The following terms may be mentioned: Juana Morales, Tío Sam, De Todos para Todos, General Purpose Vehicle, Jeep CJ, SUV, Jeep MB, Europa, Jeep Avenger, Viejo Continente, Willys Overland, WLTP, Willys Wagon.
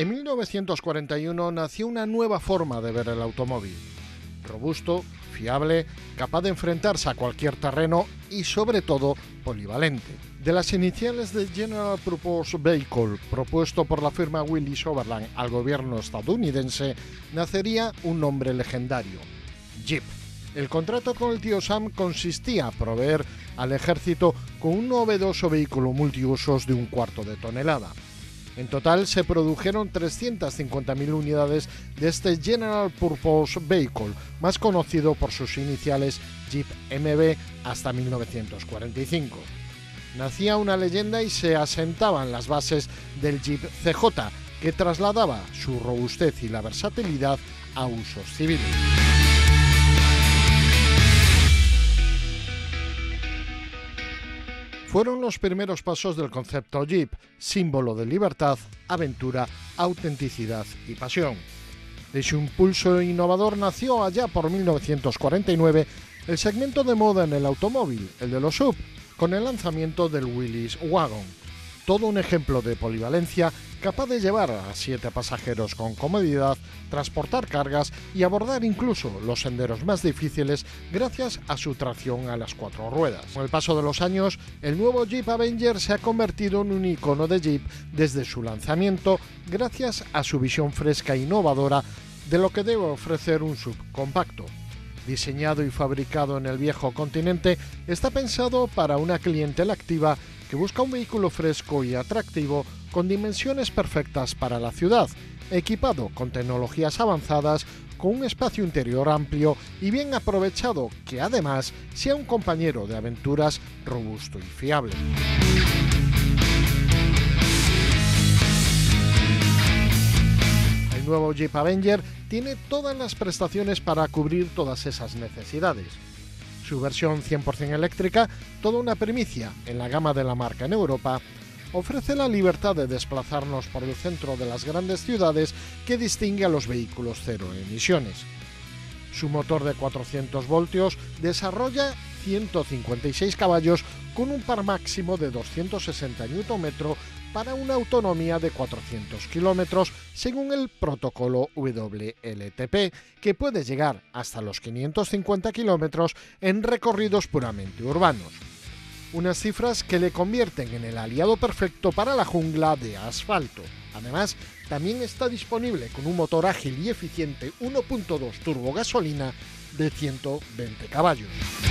En 1941 nació una nueva forma de ver el automóvil. Robusto, fiable, capaz de enfrentarse a cualquier terreno y, sobre todo, polivalente. De las iniciales de General Purpose Vehicle, propuesto por la firma Willys Overland al gobierno estadounidense, nacería un nombre legendario: Jeep. El contrato con el tío Sam consistía en proveer al ejército con un novedoso vehículo multiusos de 1/4 de tonelada. En total se produjeron 350.000 unidades de este General Purpose Vehicle, más conocido por sus iniciales Jeep MB, hasta 1945. Nacía una leyenda y se asentaban las bases del Jeep CJ, que trasladaba su robustez y la versatilidad a usos civiles. Fueron los primeros pasos del concepto Jeep, símbolo de libertad, aventura, autenticidad y pasión. De su impulso innovador nació allá por 1949 el segmento de moda en el automóvil, el de los SUV, con el lanzamiento del Willys Wagon. Todo un ejemplo de polivalencia, capaz de llevar a 7 pasajeros con comodidad, transportar cargas y abordar incluso los senderos más difíciles gracias a su tracción a las 4 ruedas. Con el paso de los años, el nuevo Jeep Avenger se ha convertido en un icono de Jeep desde su lanzamiento, gracias a su visión fresca e innovadora de lo que debe ofrecer un SUV compacto. Diseñado y fabricado en el viejo continente, está pensado para una clientela activa que busca un vehículo fresco y atractivo con dimensiones perfectas para la ciudad, equipado con tecnologías avanzadas, con un espacio interior amplio y bien aprovechado, que además sea un compañero de aventuras robusto y fiable. El nuevo Jeep Avenger tiene todas las prestaciones para cubrir todas esas necesidades. Su versión 100% eléctrica, toda una primicia en la gama de la marca en Europa, ofrece la libertad de desplazarnos por el centro de las grandes ciudades que distingue a los vehículos cero emisiones. Su motor de 400 voltios desarrolla 156 caballos con un par máximo de 260 Nm para una autonomía de 400 km según el protocolo WLTP, que puede llegar hasta los 550 km en recorridos puramente urbanos. Unas cifras que le convierten en el aliado perfecto para la jungla de asfalto. Además, también está disponible con un motor ágil y eficiente 1.2 turbo gasolina de 120 caballos.